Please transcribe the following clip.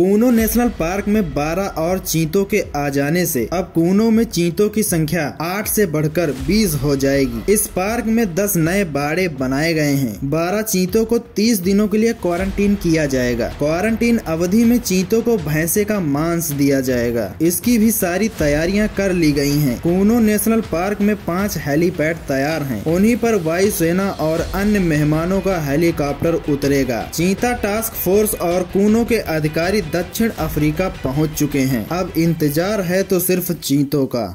Kuno national park में 12 और चीतों के आ जाने से अब कूनो में चीतों की संख्या 8 से बढ़कर 20 हो जाएगी। इस पार्क में 10 नए बाड़े बनाए गए हैं। 12 चीतों को 30 दिनों के लिए क्वारंटीन किया जाएगा। क्वारंटीन अवधि में चीतों को भैंसे का मांस दिया जाएगा। इसकी भी सारी तैयारियां कर ली गई हैं। कूनो नेशनल पार्क में 5 हेलीपैड तैयार हैं। उन्हीं पर वायुसेना और अन्य मेहमानों का हेलीकॉप्टर उतरेगा। चीता टास्क फोर्स और कूनो के अधिकारी दक्षिण अफ्रीका पहुंच चुके हैं। अब इंतजार है तो सिर्फ चीतों का।